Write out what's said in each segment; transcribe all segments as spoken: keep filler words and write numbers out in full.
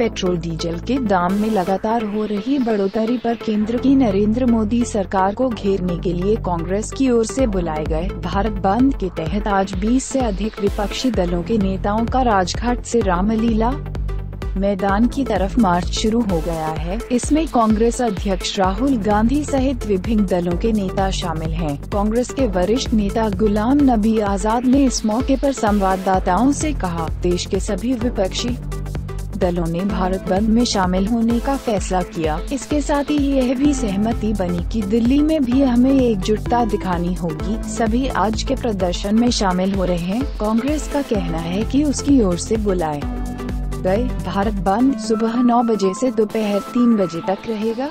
Petrol diesel के दाम में लगातार हो रही बढ़ोतरी पर केंद्र की नरेंद्र मोदी सरकार को घेरने के लिए कांग्रेस की ओर से बुलाए गए भारत बंद के तहत आज बीस से अधिक विपक्षी दलों के नेताओं का राजघाट से रामलीला मैदान की तरफ मार्च शुरू हो गया है। इसमें कांग्रेस अध्यक्ष राहुल गांधी सहित विभिन्न दलों के नेता शामिल हैं। कांग्रेस के वरिष्ठ नेता गुलाम नबी आजाद ने इस मौके पर संवाददाताओं से कहा, देश के सभी विपक्षी दलों ने भारत बंद में शामिल होने का फैसला किया। इसके साथ ही यह भी सहमति बनी कि दिल्ली में भी हमें एकजुटता दिखानी होगी। सभी आज के प्रदर्शन में शामिल हो रहे हैं। कांग्रेस का कहना है कि उसकी ओर से बुलाए गए भारत बंद सुबह नौ बजे से दोपहर तीन बजे तक रहेगा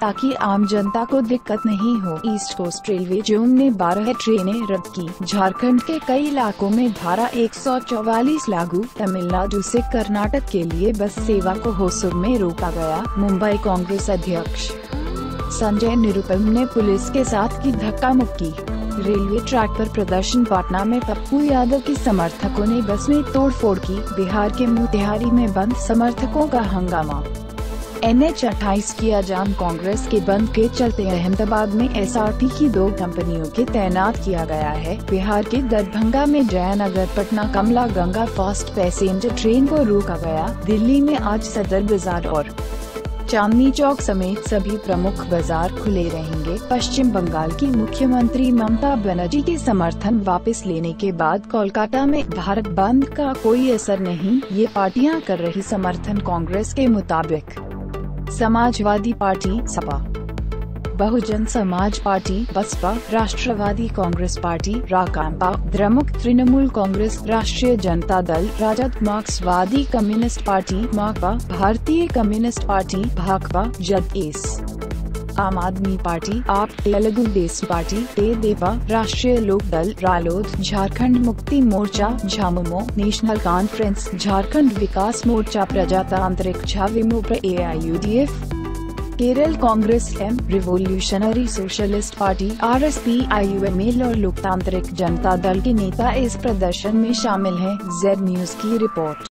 ताकि आम जनता को दिक्कत नहीं हो। ईस्ट कोस्ट रेलवे जोन ने बारह ट्रेनें रद्द की। झारखंड के कई इलाकों में धारा एक सौ चौवालीस लागू। तमिलनाडु से कर्नाटक के लिए बस सेवा को होसुर में रोका गया। मुंबई कांग्रेस अध्यक्ष संजय निरुपम ने पुलिस के साथ की धक्का मुक्की। रेलवे ट्रैक पर प्रदर्शन। पाटना में पप्पू यादव के समर्थकों ने बस में तोड़फोड़ की। बिहार के मोतिहारी में बंद समर्थकों का हंगामा। एन एच अट्ठाईस किया जाम। कांग्रेस के बंद के चलते अहमदाबाद में एस आर पी की दो कंपनियों के तैनात किया गया है। बिहार के दरभंगा में जयनगर-पटना कमला गंगा फास्ट पैसेंजर ट्रेन को रोका गया। दिल्ली में आज सदर बाजार और चांदनी चौक समेत सभी प्रमुख बाजार खुले रहेंगे। पश्चिम बंगाल की मुख्यमंत्री ममता बनर्जी के समर्थन वापस लेने के बाद कोलकाता में भारत बंद का कोई असर नहीं। ये पार्टियां कर रही समर्थन। कांग्रेस के मुताबिक Samajwadi party, Sapa, Bahujan Samaj party, Baspa, Rashtravadi Congress party, Rakanpa, Dramuk, Trinamool Congress, Rashtriya Janata दल, राजद, मार्क्सवादी कम्युनिस्ट पार्टी, माकपा, भारतीय कम्युनिस्ट पार्टी, भाकपा, जदएस, आम आदमी पार्टी, आप, तेलुगु देश पार्टी, तेदेपा, राष्ट्रीय लोक दल, Ralod, Jharkhand Mukti Morcha, Jhamumo, national conference, Jharkhand Vikas Morcha, Prajatantrik Jhavimo, A I U D F, Kerala Congress M, revolutionary socialist party, R S P I U M L और लोकतांत्रिक जनता दल के नेता इस प्रदर्शन में शामिल हैं। जेड न्यूज की रिपोर्ट।